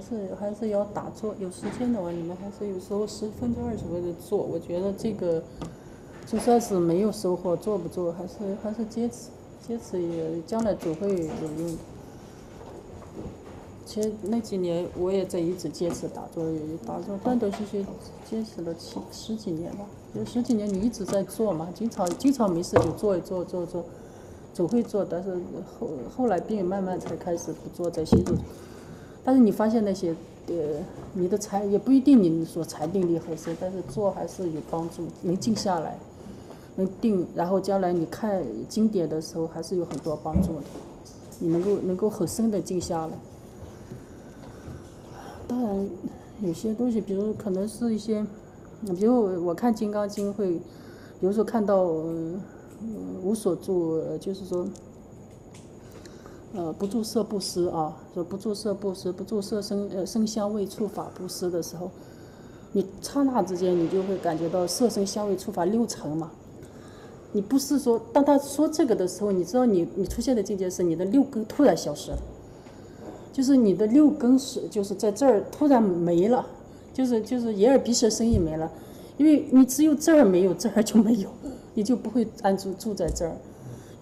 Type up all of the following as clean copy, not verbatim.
西还是要打坐，有时间的话，你们还是有时候10分钟、20分钟的做。我觉得这个就算是没有收获，做不做还是坚持，坚持也将来总会有用的。其实那几年我也在一直坚持打坐，也打坐断断续续坚持了十几年吧。有10几年你一直在做嘛，经常没事就做一做做，总会做。但是后来病慢慢才开始不做，在协助。但是你发现那些你的财也不一定你所裁定力合适，但是做还是有帮助，能静下来，能定，然后将来你看经典的时候还是有很多帮助的，你能够很深的静下来。当然，有些东西，比如可能是一些，比如我看《金刚经》会，有时候看到无所住，就是说，不住色布施啊，说不住色布施，不住色声香味触法布施的时候，你刹那之间你就会感觉到色声香味触法6层嘛。你不是说当他说这个的时候，你知道你出现的境界是你的6根突然消失了。就是你的6根是，就是在这儿突然没了，就是眼耳鼻舌身意没了，因为你只有这儿没有，这儿就没有，你就不会安住住在这儿。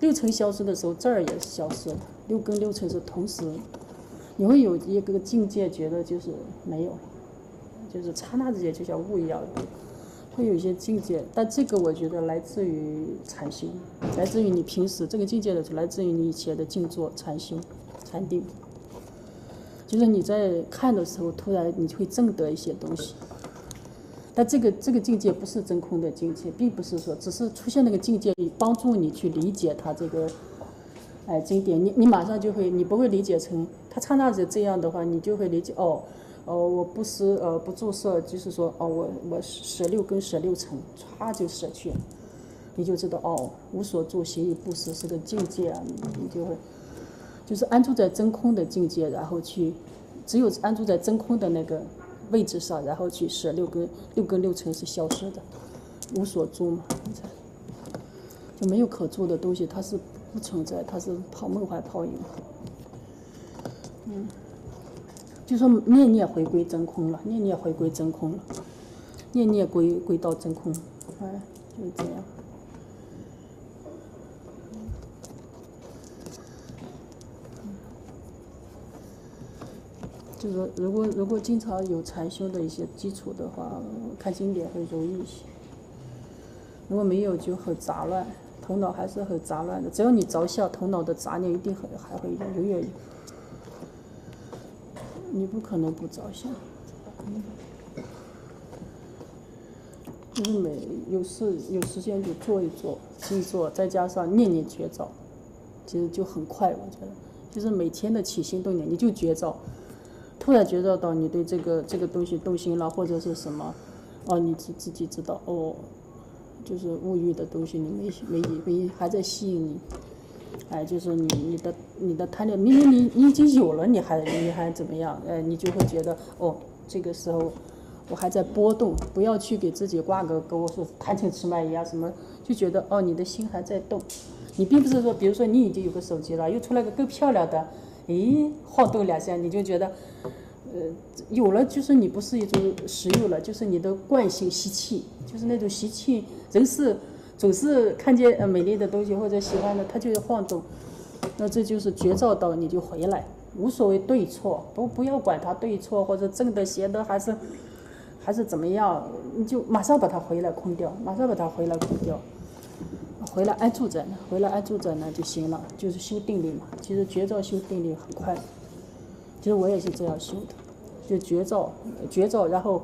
6层消失的时候，这儿也消失了，6根6层是同时，你会有一个境界，觉得就是没有了，就是刹那之间就像雾一样，会有一些境界。但这个我觉得来自于禅修，来自于你平时这个境界的，来自于你以前的静坐、禅修、禅定。就是你在看的时候，突然你会证得一些东西，但这个境界不是真空的境界，并不是说只是出现那个境界，你帮助你去理解它这个，经典，你马上就会，你不会理解成它刹那子这样的话，你就会理解哦，我不施不住色，就是说哦，我16根16层，歘就舍去了，你就知道哦，无所住行与不施是个境界啊，你就会。就是安住在真空的境界，然后去，只有安住在真空的那个位置上，然后去舍6根6层是消失的，无所住嘛，就没有可住的东西，它是不存在，它是泡梦幻泡影。就说念念回归真空了，念念回归真空了，念念归到真空，就是这样。就是说，如果经常有禅修的一些基础的话，看经典会容易一些。如果没有，就很杂乱，头脑还是很杂乱的。只要你着相，头脑的杂念一定还会永远。你不可能不着相。就是有时间就做一做，静坐，再加上念念觉照，其实就很快。我觉得，就是每天的起心动念，你就觉照。突然觉照到你对这个东西动心了，或者是什么，哦，你自己知道哦，就是物欲的东西，你没还在吸引你，就是你的贪恋，明明你已经有了，你还怎么样？你就会觉得哦，这个时候我还在波动，不要去给自己挂个钩，说贪嗔痴慢疑啊什么，就觉得哦，你的心还在动，你并不是说，比如说你已经有个手机了，又出来个更漂亮的。好动2下，你就觉得，有了，就是你不是一种实用了，就是你的惯性习气，就是那种习气，人是总是看见美丽的东西或者喜欢的，他就要晃动，那这就是觉照到你就回来，无所谓对错，不要管它对错或者正的邪的还是怎么样，你就马上把它回来空掉，马上把它回来空掉。回来安住在那，回来安住在那就行了，就是修定力嘛。其实觉照修定力很快，其实我也是这样修的，就觉照，然后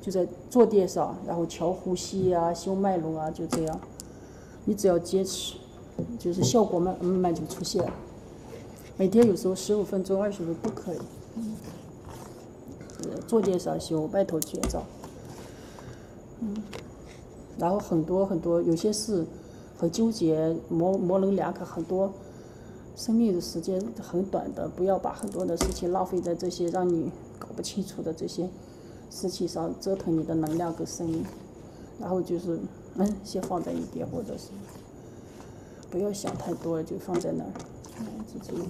就在坐垫上，然后调呼吸啊，修脉轮啊，就这样。你只要坚持，就是效果慢慢就出现了。每天有时候15分钟、20分钟都可以。坐垫上修，外头觉照。然后很多，有些事。很纠结，模棱两可，很多生命的时间很短的，不要把很多的事情浪费在这些让你搞不清楚的这些事情上，折腾你的能量跟生命。然后就是先放在一边，或者是不要想太多，就放在那儿。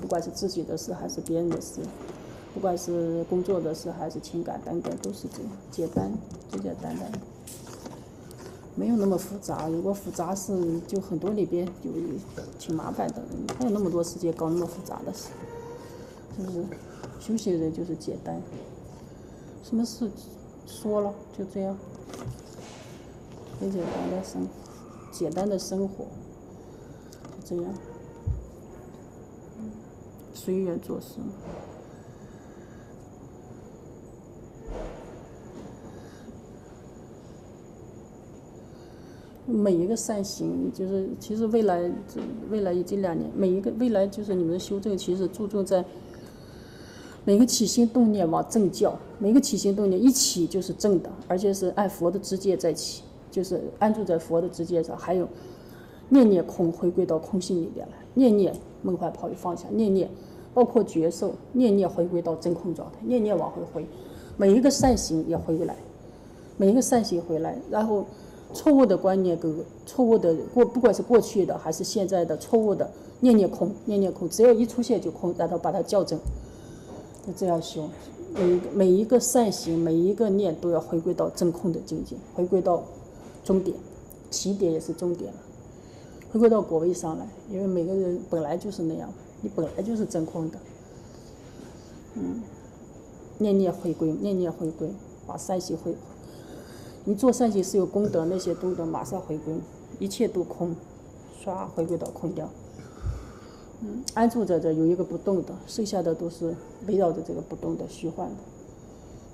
不管是自己的事还是别人的事，不管是工作的事还是情感等等，都是这样简单，比较单单，没有那么复杂。如果复杂是就很多里边就挺麻烦的，还有那么多世界搞那么复杂的事，是不是？休息的人就是简单，什么事说了就这样，很简单的生，简单的生活，就这样，随缘做事。每一个善行，就是其实未来也就2年，每一个未来就是你们的修正，其实注重在每个起心动念往正教，每个起心动念一起就是正的，而且是按佛的直接在起，就是安住在佛的直接上。还有念念空，回归到空性里边来，念念梦幻泡影放下，念念包括觉受，念念回归到真空状态，念念往回回，每一个善行也回来，每一个善行回来，然后。错误的观念跟错误的不管是过去的还是现在的错误的念念空，念念空，只要一出现就空，然后把它校正，就这样修。每一个善行，每一个念都要回归到真空的境界，回归到终点，起点也是终点，回归到果位上来。因为每个人本来就是那样，你本来就是真空的。念念回归，念念回归，把善行回归。你做善行是有功德，那些功德马上回归，一切都空，刷回归到空掉。安住在这有一个不动的，剩下的都是围绕着这个不动的虚幻的。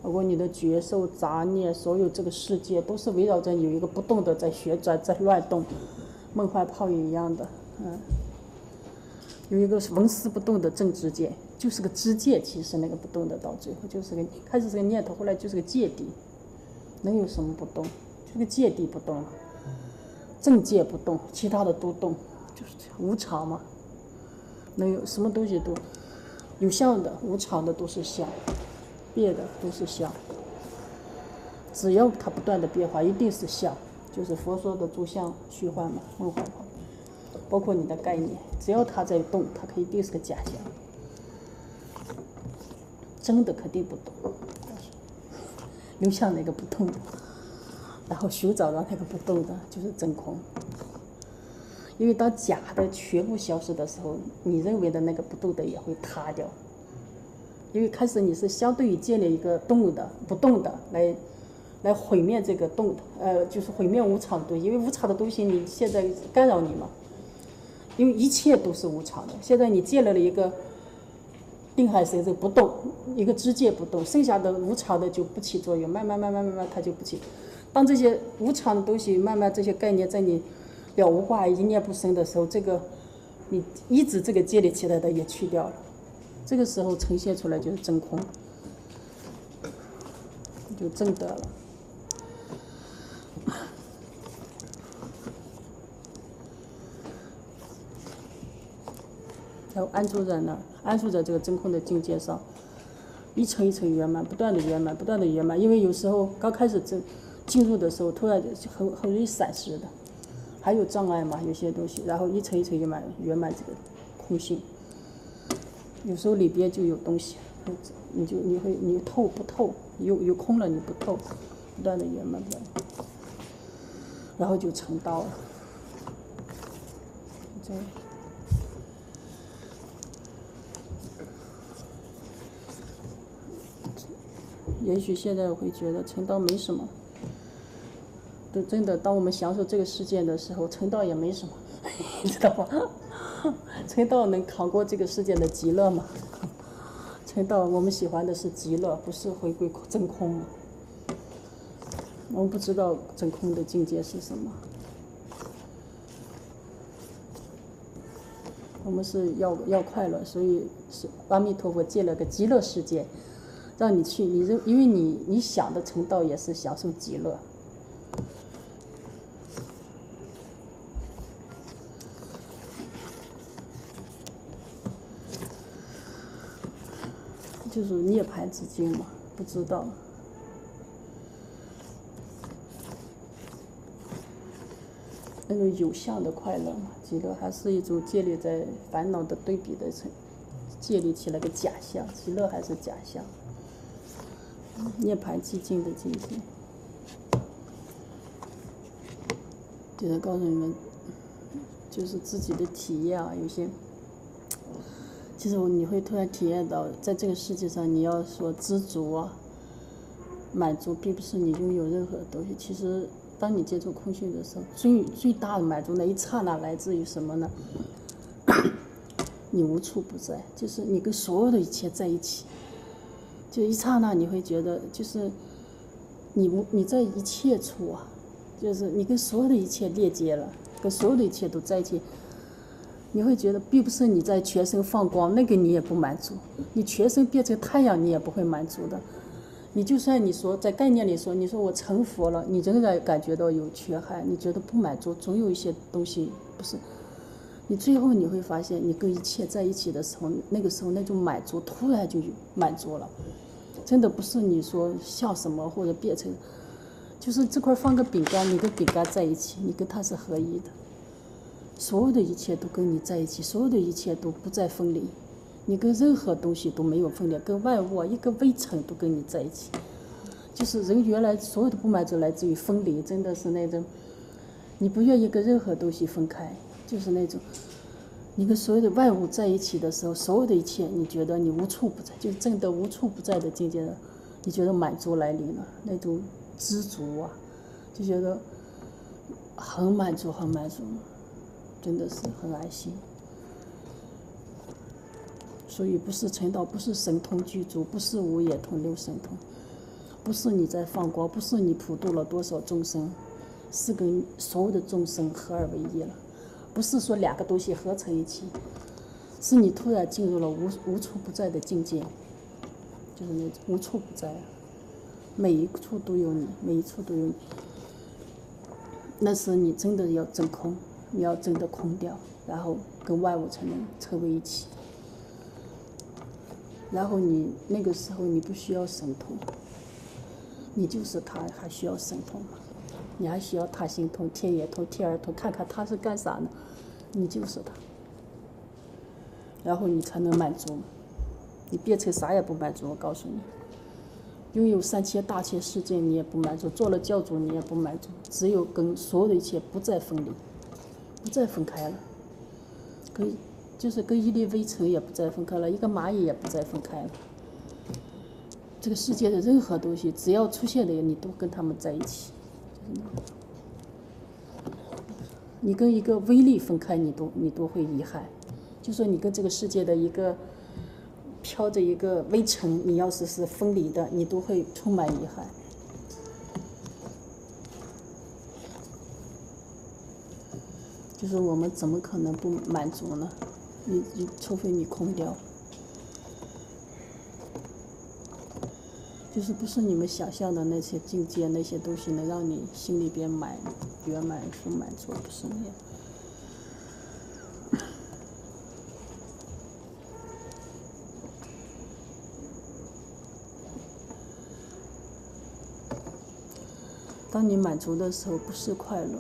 包括你的觉受、杂念，所有这个世界都是围绕着有一个不动的在旋转、在乱动，梦幻泡影一样的。有一个纹丝不动的正知见，就是个知见。其实那个不动的到最后就是个开始是个念头，后来就是个芥蒂。能有什么不动？这个芥蒂不动了，正界不动，其他的都动，就是无常嘛。能有什么东西都有相的，无常的都是相，变的都是相。只要它不断的变化，一定是相，就是佛说的诸相虚幻嘛，梦幻泡影，包括你的概念，只要它在动，它肯定是个假象，真的肯定不动。流向那个不动的，然后寻找到那个不动的，就是真空。因为当假的全部消失的时候，你认为的那个不动的也会塌掉。因为开始你是相对于建立一个动的、不动的来毁灭这个动的，就是毁灭无常的东西。因为无常的东西你现在干扰你嘛，因为一切都是无常的。现在你建立了一个。定海神针不动，一个知界不动，剩下的无常的就不起作用，慢慢它就不起。当这些无常的东西慢慢这些概念在你了无挂碍、一念不生的时候，这个你一直这个建立起来的也去掉了，这个时候呈现出来就是真空，就正得了。然后安住在那儿，安住在这个真空的境界上，一层一层圆满，不断的圆满，不断的圆满。因为有时候刚开始进入的时候，突然很容易闪失的，还有障碍嘛，有些东西。然后一层一层圆满这个空性。有时候里边就有东西，你透不透，有空了你不透，不断的圆满，然后就成道了。这样。也许现在我会觉得成道没什么，就真的当我们享受这个世界的时候，成道也没什么，你知道吗？成道能扛过这个世界的极乐吗？成道我们喜欢的是极乐，不是回归真空吗？我们不知道真空的境界是什么，我们是要快乐，所以是阿弥陀佛借了个极乐世界。让你去，因为你想的成道也是享受极乐，就是涅槃之境嘛，不知道。那种有相的快乐嘛，极乐还是一种建立在烦恼的对比的建立起了个假象，极乐还是假象，涅槃寂静的境界。就是告诉你们，就是自己的体验啊，有些，其实你会突然体验到，在这个世界上，你要说知足啊、满足，并不是你拥有任何东西。其实，当你接触空性的时候，最大的满足那一刹那来自于什么呢？你无处不在，就是你跟所有的一切在一起，就一刹那你会觉得，就是你在一切处啊，就是你跟所有的一切链接了，跟所有的一切都在一起，你会觉得并不是你在全身放光，那个你也不满足，你全身变成太阳你也不会满足的，你就算你说在概念里说，你说我成佛了，你仍然感觉到有缺憾，你觉得不满足，总有一些东西不是。你最后你会发现，你跟一切在一起的时候，那个时候那种满足突然就满足了，真的不是你说像什么或者变成，就是这块放个饼干，你跟饼干在一起，你跟它是合一的，所有的一切都跟你在一起，所有的一切都不再分离，你跟任何东西都没有分离，跟万物一个微尘都跟你在一起，就是人原来所有的不满足来自于分离，真的是那种，你不愿意跟任何东西分开。就是那种，你跟所有的万物在一起的时候，所有的一切，你觉得你无处不在，就是真的无处不在的境界，你觉得满足来临了，那种知足啊，就觉得很满足，很满足，真的是很安心。所以不是成道，不是神通具足，不是五也通六神通，不是你在放光，不是你普度了多少众生，是跟所有的众生合二为一了。不是说两个东西合成一起，是你突然进入了无处不在的境界，就是那无处不在，每一处都有你，每一处都有你。那时你真的要真空，你要真的空掉，然后跟万物才能成为一起。然后你那个时候你不需要神通，你就是他，还需要神通吗？你还需要他心通、天眼通、天耳通，看看他是干啥呢？你就是他，然后你才能满足。你变成啥也不满足，我告诉你，拥有3000大千世界你也不满足，做了教主你也不满足，只有跟所有的一切不再分离，不再分开了，跟一粒微尘也不再分开了，一个蚂蚁也不再分开了。这个世界的任何东西，只要出现的你都跟他们在一起。你跟一个微粒分开，你都会遗憾。就说你跟这个世界的一个飘着一个微尘，你要是分离的，你都会充满遗憾。就是我们怎么可能不满足呢？你除非你空掉。就是不是你们想象的那些境界，那些东西能让你心里边圆满是满足，不是那样。当你满足的时候，不是快乐，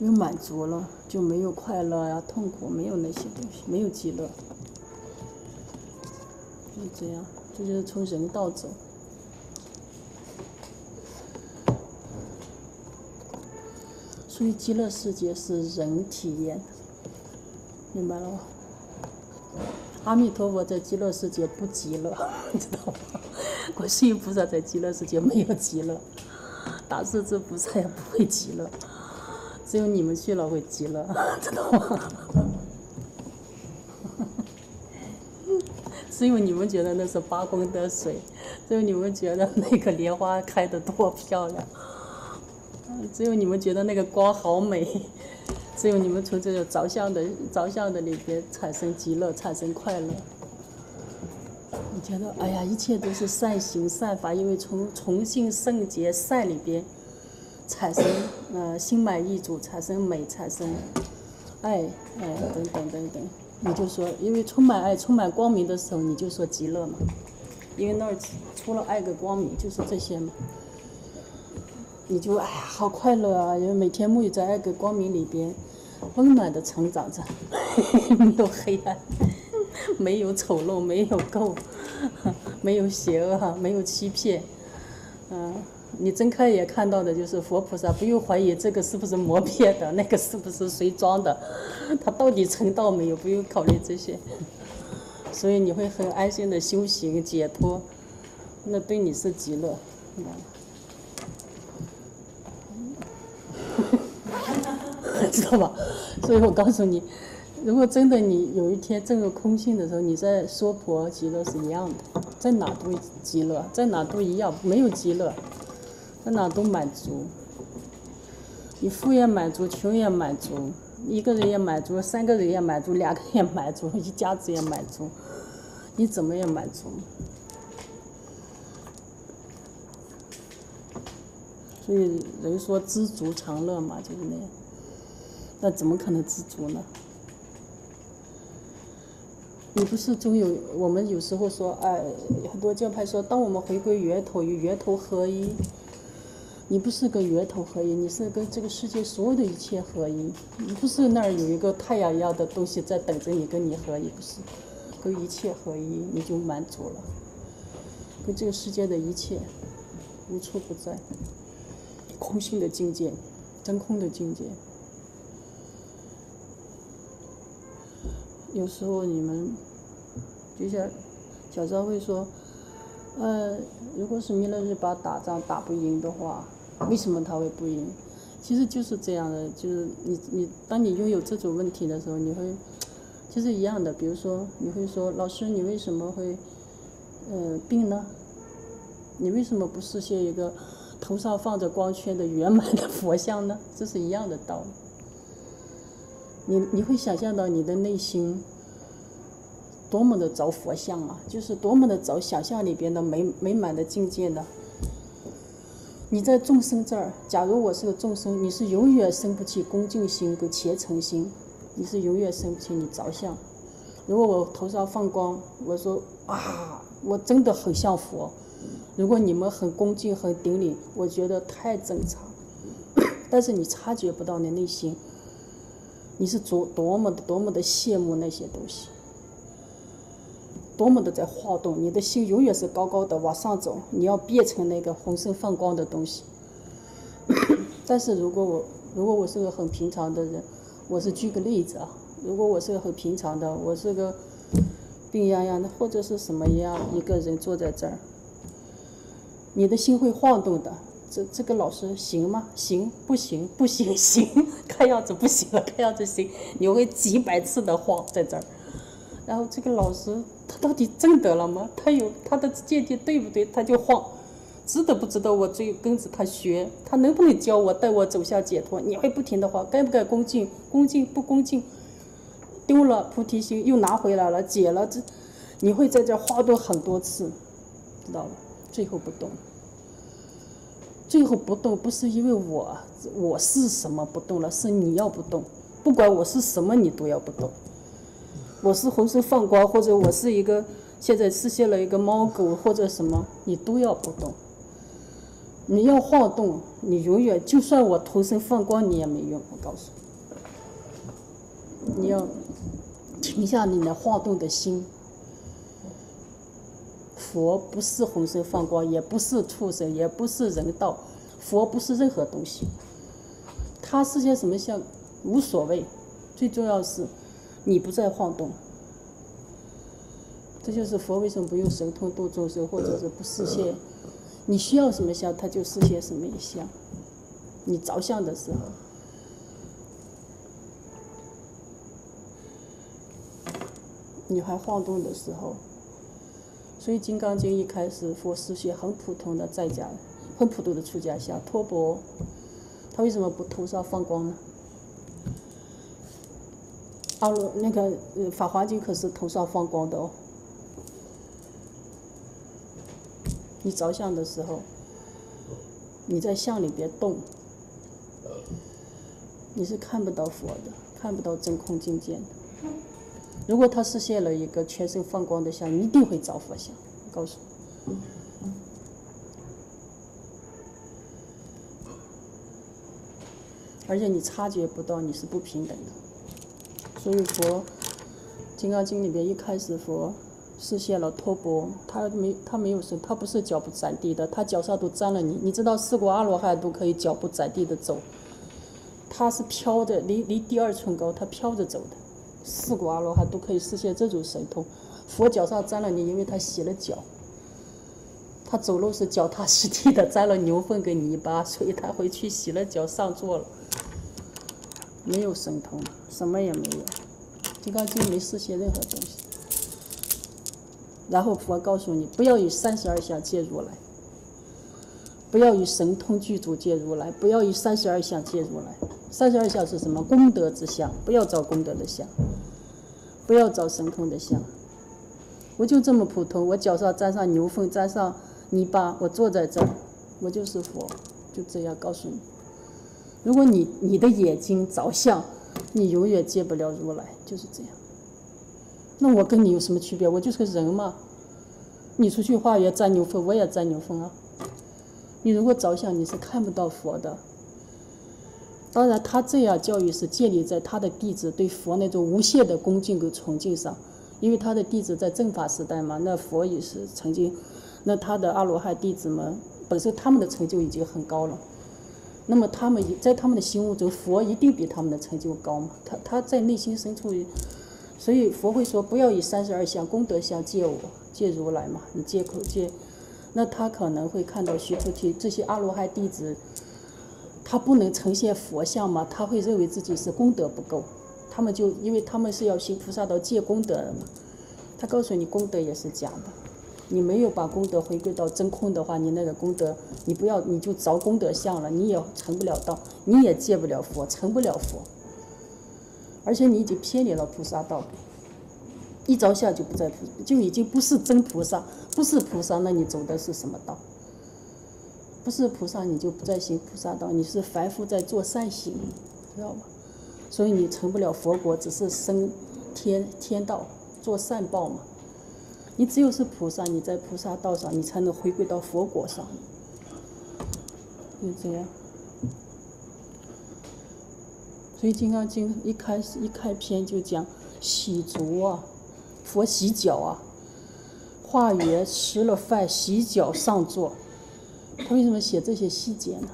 因为满足了就没有快乐呀、痛苦，没有那些东西，没有极乐，就是这样。这就是从人道走，所以极乐世界是人体验，明白了吗？阿弥陀佛在极乐世界不极乐，你知道吗？观世音菩萨在极乐世界没有极乐，大势至菩萨也不会极乐，只有你们去了会极乐，知道吗？只有你们觉得那是八功德水，只有你们觉得那个莲花开得多漂亮，只有你们觉得那个光好美，只有你们从这个着相的里边产生极乐，产生快乐。你觉得哎呀，一切都是善行善法，因为从崇信圣洁善里边产生心满意足，产生美，产生爱等等。你就说，因为充满爱、充满光明的时候，你就说极乐嘛，因为那儿除了爱跟光明，就是这些嘛。你就哎呀，好快乐啊！因为每天沐浴在爱跟光明里边，温暖的成长着，没有黑暗。没有丑陋，没有垢，没有邪恶哈，没有欺骗。你睁开眼看到的就是佛菩萨，不用怀疑这个是不是磨灭的，那个是不是谁装的，他到底成道没有，不用考虑这些。所以你会很安心的修行解脱，那对你是极乐。知道吧？所以我告诉你，如果真的你有一天证入空性的时候，你在娑婆极乐是一样的，在哪都极乐，在哪都一样，没有极乐，在哪都满足。你富也满足，穷也满足，一个人也满足，三个人也满足，两个也满足，一家子也满足，你怎么也满足。所以人说知足常乐嘛，就是那样。那怎么可能知足呢？你不是终有？我们有时候说，哎，很多教派说，当我们回归源头，与源头合一。你不是跟源头合一，你是跟这个世界所有的一切合一。你不是那儿有一个太阳一样的东西在等着你跟你合一，不是跟一切合一，你就满足了。跟这个世界的一切，无处不在，空性的境界，真空的境界。有时候你们就像小张会说，如果是弥勒日巴打仗打不赢的话，为什么他会不赢？其实就是这样的，就是你当你拥有这种问题的时候，你会其实一样的。比如说你会说，老师你为什么会病呢？你为什么不实现一个头上放着光圈的圆满的佛像呢？这是一样的道理。你会想象到你的内心多么的着佛像啊，就是多么的着想象里边的美满的境界呢。你在众生这儿，假如我是个众生，你是永远生不起恭敬心跟虔诚心，你是永远生不起你着相。如果我头上放光，我说啊，我真的很像佛。如果你们很恭敬很顶礼，我觉得太正常。但是你察觉不到你内心。你是多么的羡慕那些东西，多么的在晃动，你的心永远是高高的往上走，你要变成那个浑身放光的东西。但是如果我是个很平常的人，我是举个例子啊，如果我是个很平常的，我是个病殃殃的或者是什么样一个人坐在这儿，你的心会晃动的。这个老师行吗？行不行？不行，行，看样子不行了，看样子行，你会几百次的晃在这儿。然后这个老师他到底正得了吗？他有他的见地对不对？他就晃，值得不值得我追跟着他学？他能不能教我带我走向解脱？你会不停的晃，该不该恭敬？恭敬不恭敬？丢了菩提心又拿回来了，解了这，你会在这儿晃动很多次，知道吧？最后不动。最后不动不是因为我是什么不动了，是你要不动。不管我是什么，你都要不动。我是浑身放光，或者我是一个现在实现了一个猫狗或者什么，你都要不动。你要晃动，你永远就算我浑身放光，你也没用。我告诉你，你要停下你那晃动的心。佛不是浑身放光，也不是畜生，也不是人道，佛不是任何东西，他是些什么像无所谓，最重要是你不再晃动。这就是佛为什么不用神通度众生，或者是不实现你需要什么相，他就实现什么相。你着相的时候，你还晃动的时候。所以《金刚经》一开始，佛实现很普通的在家，很普通的出家相托钵，他为什么不头上放光呢？那个《法华经》可是头上放光的哦。你着相的时候，你在相里边动，你是看不到佛的，看不到真空境界的。如果他实现了一个全身放光的相，一定会着佛相。我告诉你，而且你察觉不到你是不平等的。所以佛金刚经》里面一开始佛示现了托钵，他没有说他不是脚不沾地的，他脚上都沾了泥。你知道四果阿罗汉都可以脚不沾地的走，他是飘着，离第二寸高，他飘着走的。四果阿罗汉都可以示现这种神通，佛脚上沾了泥，因为他洗了脚。他走路是脚踏实地的，沾了牛粪跟泥巴，所以他回去洗了脚上座了。没有神通，什么也没有，金刚经没示现任何东西。然后佛告诉你，不要以32相见如来，不要以神通具足见如来，不要以32相见如来。32相是什么？功德之相，不要找功德的相，不要找神通的相。我就这么普通，我脚上沾上牛粪，沾上泥巴，我坐在这儿，我就是佛，就这样告诉你。如果你的眼睛着相，你永远见不了如来，就是这样。那我跟你有什么区别？我就是个人嘛。你出去化缘沾牛粪，我也沾牛粪啊。你如果着相，你是看不到佛的。当然，他这样教育是建立在他的弟子对佛那种无限的恭敬跟崇敬上。因为他的弟子在正法时代嘛，那佛也是曾经，那他的阿罗汉弟子们本身他们的成就已经很高了，那么他们在他们的心目中，佛一定比他们的成就高嘛。他在内心深处，所以佛会说不要以32相功德相见我，见如来嘛。你借口见，那他可能会看到须菩提这些阿罗汉弟子，他不能呈现佛像嘛，他会认为自己是功德不够。他们就因为他们是要行菩萨道借功德的嘛，他告诉你功德也是假的，你没有把功德回归到真空的话，你那个功德你不要，你就着功德相了，你也成不了道，你也借不了佛，成不了佛，而且你已经偏离了菩萨道，一着相就不在菩萨，就已经不是真菩萨，不是菩萨，那你走的是什么道？不是菩萨，你就不再行菩萨道，你是凡夫在做善行，知道吗？所以你成不了佛国，只是生天道，做善报嘛。你只有是菩萨，你在菩萨道上，你才能回归到佛国上。就这样。所以《金刚经》一开篇就讲洗足啊，佛洗脚啊，化缘吃了饭洗脚上座。他为什么写这些细节呢？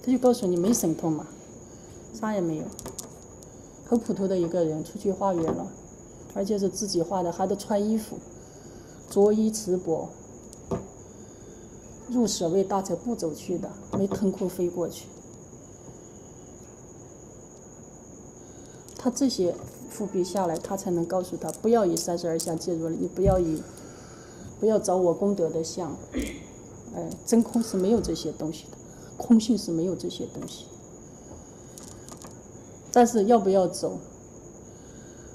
他就告诉你没神通嘛。啥也没有，很普通的一个人出去化缘了，而且是自己化的，还得穿衣服，着衣持钵，入舍为大乘不走去的，没腾空飞过去。他这些伏笔下来，他才能告诉他，不要以32相见如来，你不要找我功德的相，真空是没有这些东西的，空性是没有这些东西的。但是要不要走，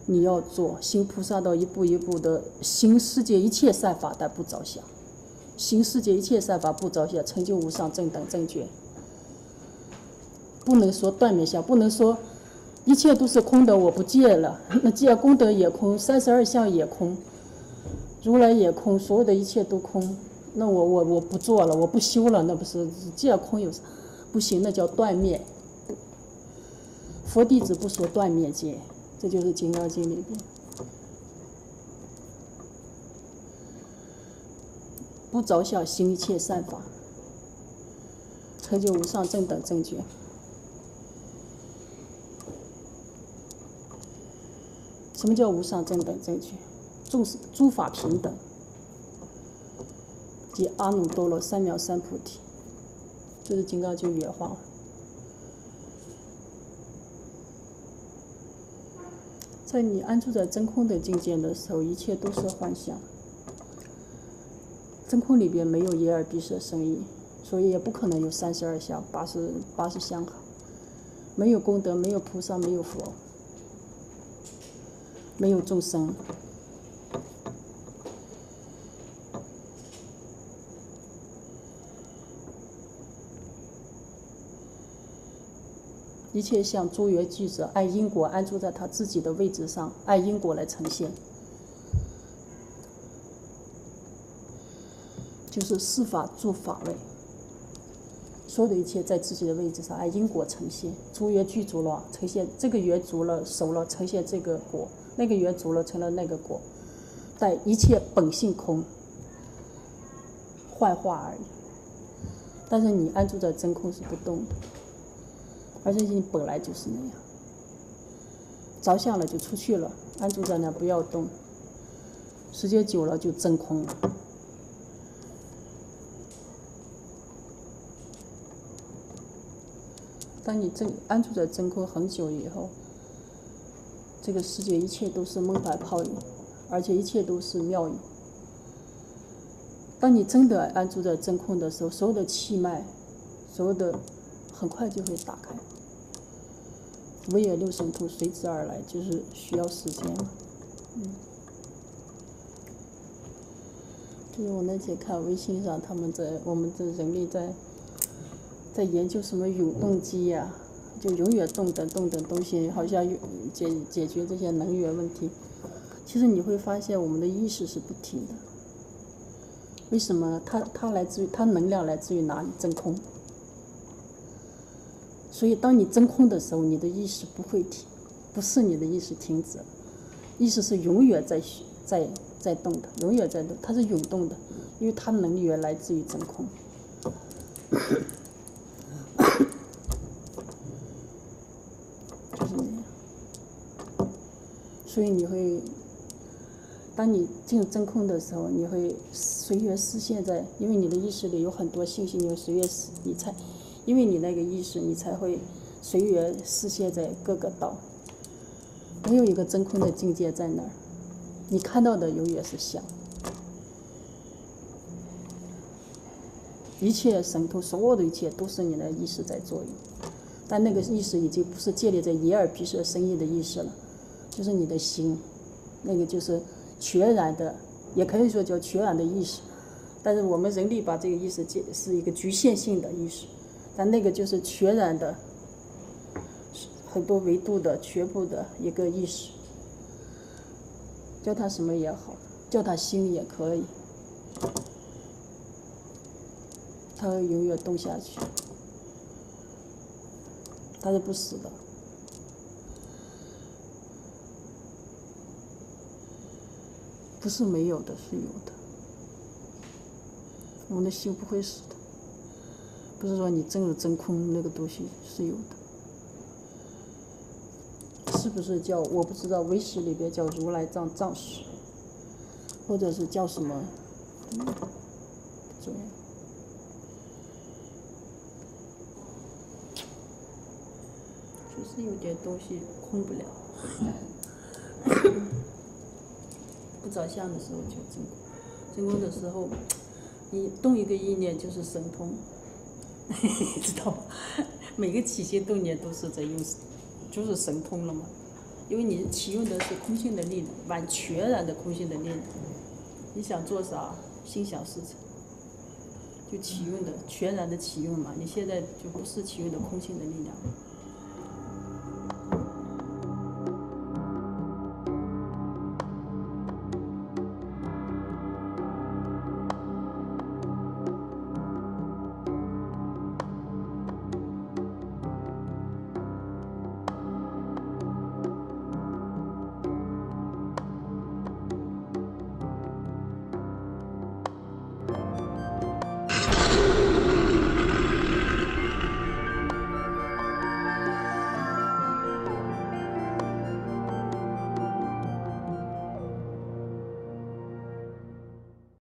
你要做行菩萨道，一步一步的行世界一切善法，但不着相；行世界一切善法不着相，成就无上正等正觉。不能说断灭相，不能说一切都是空的，我不戒了。那既然功德也空，32相也空，如来也空，所有的一切都空，那我不做了，我不修了，那不是既然空有不行，那叫断灭。佛弟子不说断灭戒，这就是《金刚经》里边。不着相行一切善法，成就无上正等正觉。什么叫无上正等正觉？诸法平等，即阿耨多罗三藐三菩提，这是《金刚经》原话。在你安住在真空的境界的时候，一切都是幻象。真空里边没有眼耳鼻舌身意，所以也不可能有32相、80相，没有功德，没有菩萨，没有佛，没有众生。一切像诸缘具者，按因果安住在他自己的位置上，按因果来呈现，就是四法住法位，所有的一切在自己的位置上按因果呈现。诸缘具足了，呈现这个缘足了，熟了，呈现这个果，那个缘足了，成了那个果。但一切本性空，幻化而已。但是你安住在真空是不动的，而且你本来就是那样。着相了就出去了，安住在那不要动。时间久了就真空了。当你安住在真空很久以后，这个世界一切都是梦白泡影，而且一切都是妙影。当你真的安住在真空的时候，所有的气脉，所有的很快就会打开。五野六神通随之而来，就是需要时间了。就是我那天看微信上他们我们这人类在研究什么永动机呀，就永远动的东西，好像解决这些能源问题。其实你会发现，我们的意识是不停的。为什么？它来自于它能量来自于哪里？真空。所以，当你真空的时候，你的意识不会停，不是你的意识停止，意识是永远在动的，永远在动，它是涌动的，因为它能源来自于真空。所以你会，当你进入真空的时候，你会随缘视现在，因为你的意识里有很多信息，你会随缘视，因为你那个意识，你才会随缘视现在各个道。没有一个真空的境界在那儿，你看到的永远是相。一切神通，所有的一切都是你的意识在作用，但那个意识已经不是建立在眼耳鼻舌身意的意识了。就是你的心，那个就是全然的，也可以说叫全然的意识。但是我们人类把这个意识是一个局限性的意识，但那个就是全然的，很多维度的、全部的一个意识。叫它什么也好，叫它心也可以，它会永远动下去，它是不死的。不是没有的，是有的。我们的心不会死的，不是说你进入真空那个东西是有的。是不是叫我不知道，唯识里边叫如来藏识，或者是叫什么？不重要。就是有点东西空不了。不着相的时候就真空，真空的时候，你动一个意念就是神通，知道吗？每个起心动念都是在用，就是神通了嘛。因为你启用的是空性的力量，完全然的空性的力量。你想做啥，心想事成，就启用的全然的启用嘛。你现在就不是启用的空性的力量。